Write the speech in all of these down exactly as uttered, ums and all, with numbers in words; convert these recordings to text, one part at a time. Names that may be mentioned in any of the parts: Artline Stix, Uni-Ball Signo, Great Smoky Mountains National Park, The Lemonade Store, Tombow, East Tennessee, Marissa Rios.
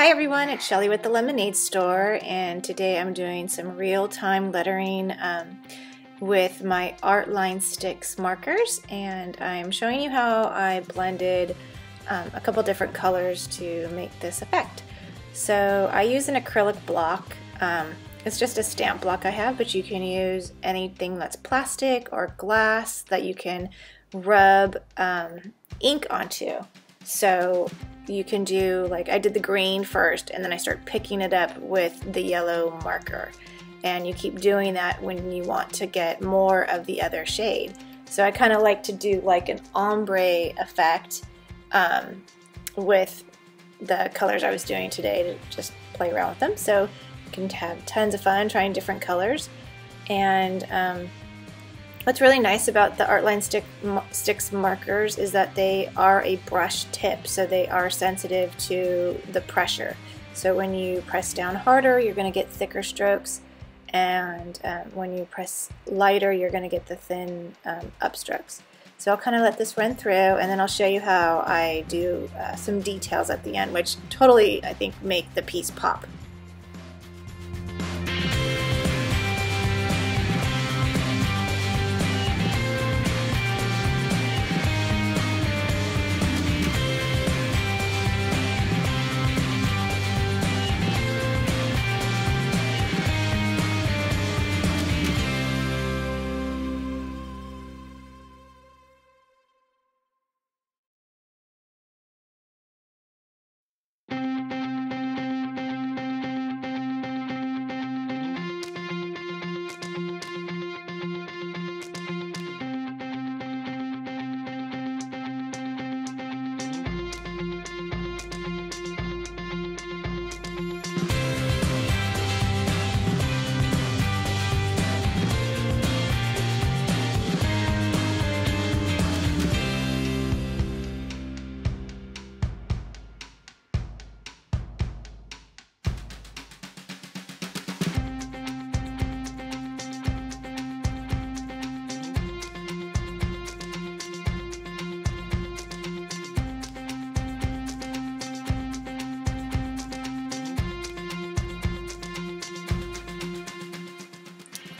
Hi everyone, it's Shelly with The Lemonade Store, and today I'm doing some real-time lettering um, with my Artline Stix markers, and I'm showing you how I blended um, a couple different colors to make this effect. So I use an acrylic block. Um, it's just a stamp block I have, but you can use anything that's plastic or glass that you can rub um, ink onto. So you can do, like, I did the green first and then I start picking it up with the yellow marker, and you keep doing that when you want to get more of the other shade. So I kind of like to do like an ombre effect um, with the colors I was doing today, to just play around with them. So you can have tons of fun trying different colors. And um, what's really nice about the Artline Stix markers is that they are a brush tip, so they are sensitive to the pressure. So when you press down harder, you're going to get thicker strokes, and um, when you press lighter, you're going to get the thin um, upstrokes. So I'll kind of let this run through, and then I'll show you how I do uh, some details at the end, which totally, I think, make the piece pop.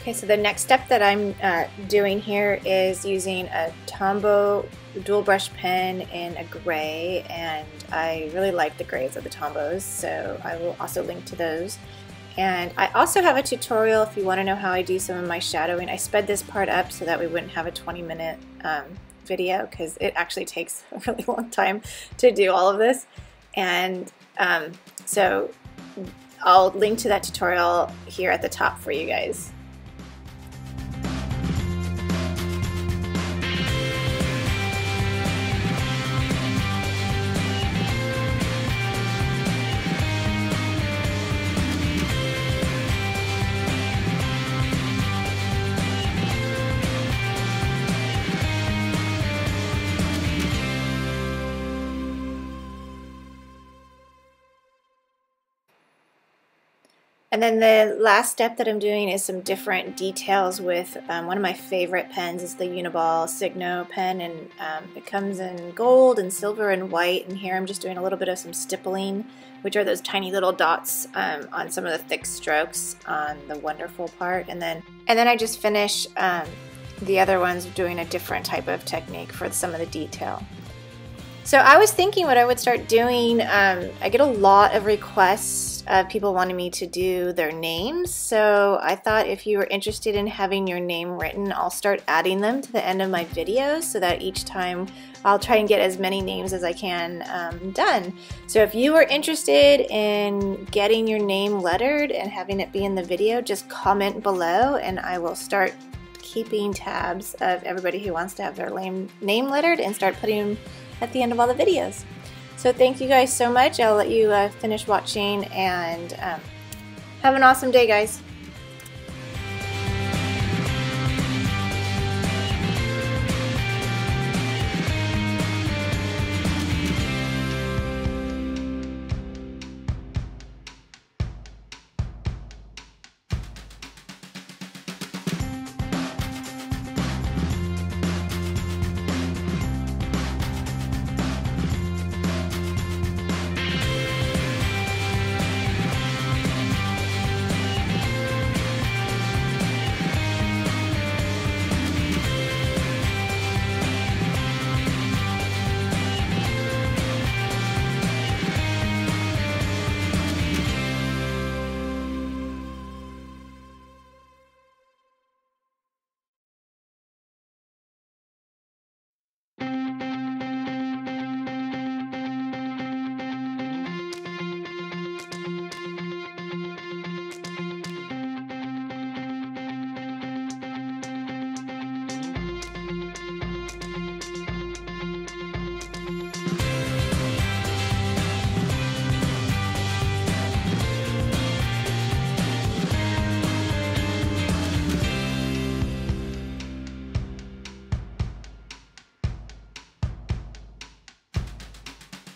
Okay, so the next step that I'm uh, doing here is using a Tombow dual brush pen in a gray, and I really like the grays of the Tombows, so I will also link to those. And I also have a tutorial if you want to know how I do some of my shadowing. I sped this part up so that we wouldn't have a twenty minute um, video, because it actually takes a really long time to do all of this. And um, so I'll link to that tutorial here at the top for you guys. And then the last step that I'm doing is some different details with um, one of my favorite pens is the Uni-Ball Signo pen, and um, it comes in gold and silver and white, and here I'm just doing a little bit of some stippling, which are those tiny little dots um, on some of the thick strokes on the wonderful part, and then and then I just finish um, the other ones doing a different type of technique for some of the detail. So I was thinking what I would start doing. um, I get a lot of requests of people wanting me to do their names, so I thought if you were interested in having your name written, I'll start adding them to the end of my videos, so that each time I'll try and get as many names as I can um, done. So if you are interested in getting your name lettered and having it be in the video, just comment below and I will start keeping tabs of everybody who wants to have their name lettered and start putting them at the end of all the videos. So thank you guys so much. I'll let you uh, finish watching, and um, have an awesome day, guys.